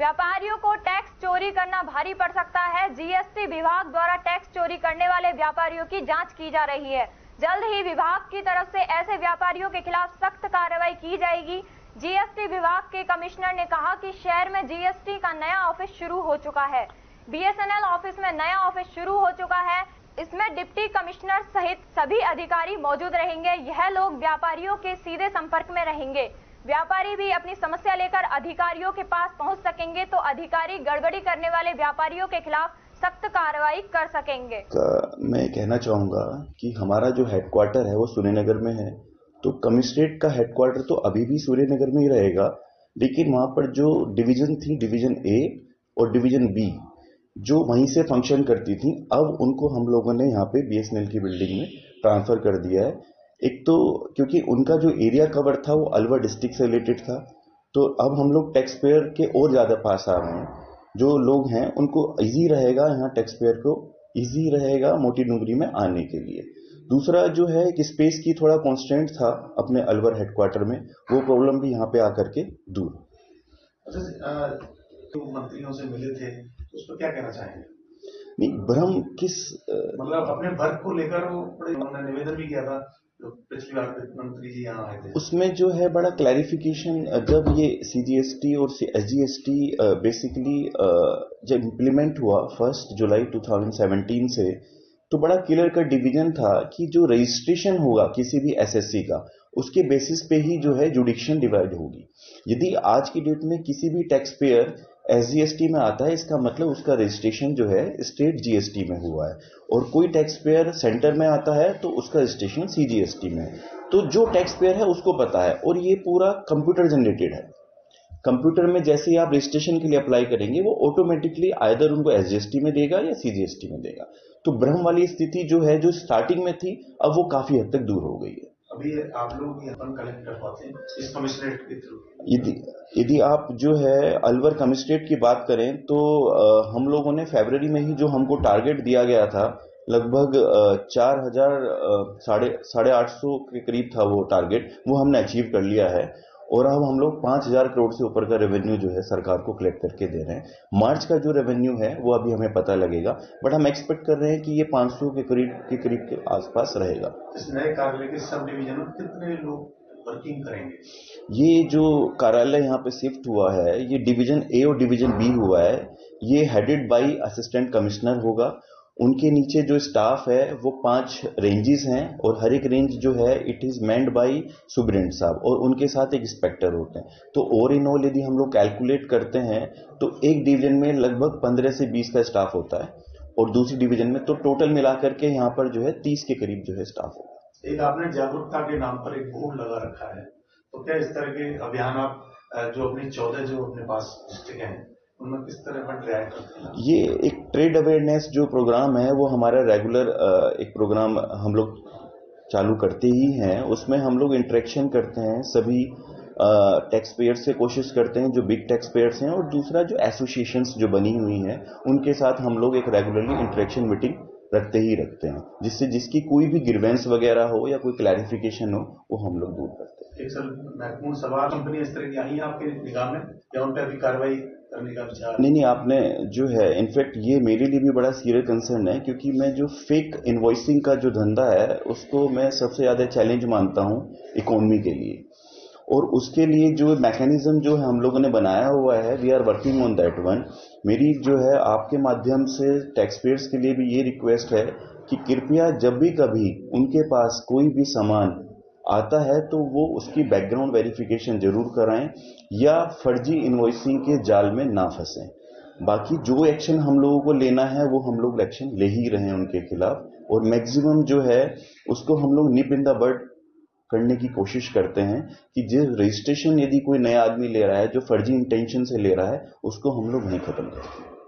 व्यापारियों को टैक्स चोरी करना भारी पड़ सकता है। जीएसटी विभाग द्वारा टैक्स चोरी करने वाले व्यापारियों की जांच की जा रही है। जल्द ही विभाग की तरफ से ऐसे व्यापारियों के खिलाफ सख्त कार्रवाई की जाएगी। जीएसटी विभाग के कमिश्नर ने कहा कि शहर में जीएसटी का नया ऑफिस शुरू हो चुका है। बीएसएनएल ऑफिस में नया ऑफिस शुरू हो चुका है। इसमें डिप्टी कमिश्नर सहित सभी अधिकारी मौजूद रहेंगे। यह लोग व्यापारियों के सीधे संपर्क में रहेंगे। व्यापारी भी अपनी समस्या लेकर अधिकारियों के पास पहुंच सकेंगे तो अधिकारी गड़बड़ी करने वाले व्यापारियों के खिलाफ सख्त कार्रवाई कर सकेंगे। मैं कहना चाहूँगा कि हमारा जो हेडक्वार्टर है वो सूर्य नगर में है, तो कमिश्नरेट का हेडक्वार्टर तो अभी भी सूर्य नगर में ही रहेगा, लेकिन वहाँ पर जो डिविजन थी, डिविजन ए और डिविजन बी, जो वहीं से फंक्शन करती थी, अब उनको हम लोगों ने यहाँ पे बीएसएनएल की बिल्डिंग में ट्रांसफ़र कर दिया है। एक तो क्योंकि उनका जो एरिया कवर था वो अलवर डिस्ट्रिक्ट से रिलेटेड था, तो अब हम लोग टैक्स पेयर के और ज़्यादा पास आ रहे हैं। जो लोग हैं उनको ईजी रहेगा, यहाँ टैक्स पेयर को ईजी रहेगा मोटी डुंगरी में आने के लिए। दूसरा जो है कि स्पेस की थोड़ा कॉन्स्टेंट था अपने अलवर हेडक्वार्टर में, वो प्रॉब्लम भी यहाँ पे आकर के दूर। तो मंत्रियों से मिले थे, उस पर क्या कहना चाहेंगे? नहीं, भ्रम किस मतलब अपने वर्ग को लेकर वो उन्होंने निवेदन भी किया था पिछली बार मंत्री जी यहाँ आए थे, उसमें जो है बड़ा क्लैरिफिकेशन। जब ये सीजीएसटी और एसजीएसटी बेसिकली जब इम्प्लीमेंट हुआ 1 जुलाई 2017 से, तो बड़ा क्लियर का डिवीजन था कि जो रजिस्ट्रेशन होगा किसी भी एसएससी का, उसके बेसिस पे ही जो है जुडिक्शन डिवाइड होगी। यदि आज की डेट में किसी भी टैक्स पेयर एसजीएसटी में आता है, इसका मतलब उसका रजिस्ट्रेशन जो है स्टेट जीएसटी में हुआ है, और कोई टैक्स पेयर सेंटर में आता है तो उसका रजिस्ट्रेशन सीजीएसटी में है। तो जो टैक्स पेयर है उसको पता है, और ये पूरा कंप्यूटर जनरेटेड है। कंप्यूटर में जैसे ही आप रजिस्ट्रेशन के लिए अप्लाई करेंगे, वो ऑटोमेटिकली आइदर उनको एसजीएसटी में देगा या सीजीएसटी में देगा। तो भ्रम वाली स्थिति जो है, जो स्टार्टिंग में थी, अब वो काफी हद तक दूर हो गई है। अभी आप लोग अपन कलेक्ट कर पाते हैं इस कमिश्नरेट के थ्रू। यदि आप जो है अलवर कमिश्नरेट की बात करें तो हम लोगों ने फरवरी में ही जो हमको टारगेट दिया गया था, लगभग 4,800 के करीब था वो टारगेट, वो हमने अचीव कर लिया है। और अब हम लोग 5,000 करोड़ से ऊपर का रेवेन्यू जो है सरकार को कलेक्ट करके दे रहे हैं। मार्च का जो रेवेन्यू है वो अभी हमें पता लगेगा, बट हम एक्सपेक्ट कर रहे हैं कि ये 500 के करीब के आसपास रहेगा। इस नए कार्यालय के सब डिवीजन में कितने लोग वर्किंग करेंगे? ये जो कार्यालय यहाँ पे शिफ्ट हुआ है, ये डिवीजन ए और डिवीजन बी हुआ है। ये हेडेड बाई असिस्टेंट कमिश्नर होगा। उनके नीचे जो स्टाफ है वो 5 रेंजेस हैं, और हर एक रेंज जो है इट इज़ मैंड बाय सुब्रिंड साहब, और उनके साथ एक इंस्पेक्टर होते हैं। तो ओवर इन ऑल यदि हम लोग कैलकुलेट करते हैं तो एक डिवीजन में लगभग 15 से 20 का स्टाफ होता है, और दूसरी डिवीजन में तो टोटल मिलाकर के यहाँ पर जो है 30 के करीब जो है स्टाफ होगा। एक आपने जागरूकता के नाम पर एक बोर्ड लगा रखा है, तो क्या इस तरह के अभियान आप जो अपनी 14 जो अपने पास डिस्ट्रिक्ट हैं उनमें किस तरह का ट्राई करते हैं? ये एक ट्रेड अवेयरनेस जो प्रोग्राम है वो हमारा रेगुलर एक प्रोग्राम हम लोग चालू करते ही हैं। उसमें हम लोग इंटरेक्शन करते हैं सभी टैक्स पेयर्स से, कोशिश करते हैं जो बिग टैक्स पेयर्स हैं, और दूसरा जो एसोसिएशंस जो बनी हुई हैं उनके साथ हम लोग एक रेगुलरली इंटरेक्शन मीटिंग रखते हैं, जिससे जिसकी कोई भी ग्रीवेंस वगैरह हो या कोई क्लैरिफिकेशन हो वो हम लोग दूर करते हैं। एक सर महत्वपूर्ण सवाल, कंपनी इस तरह की आई है आपके निगाह में या उन पर अभी कार्रवाई करने का विचार? नहीं, आपने जो है इनफैक्ट ये मेरे लिए भी बड़ा सीरियस कंसर्न है, क्योंकि मैं जो फेक इन्वॉइसिंग का जो धंधा है उसको मैं सबसे ज़्यादा चैलेंज मानता हूँ इकोनॉमी के लिए, और उसके लिए जो मैकेनिज्म जो है हम लोगों ने बनाया हुआ है, we are working on that one. मेरी जो है आपके माध्यम से टैक्स पेयर्स के लिए भी ये रिक्वेस्ट है कि कृपया जब भी कभी उनके पास कोई भी सामान आता है तो वो उसकी बैकग्राउंड वेरिफिकेशन जरूर कराएं, या फर्जी इन्वॉइसिंग के जाल में ना फंसें। बाकी जो एक्शन हम लोगों को लेना है वो हम लोग एक्शन ले ही रहे हैं उनके खिलाफ, और मैक्सिमम जो है उसको हम लोग निप इन द बर्ड करने की कोशिश करते हैं कि जिस रजिस्ट्रेशन यदि कोई नया आदमी ले रहा है, जो फर्जी इंटेंशन से ले रहा है, उसको हम लोग वहीं खत्म करते हैं।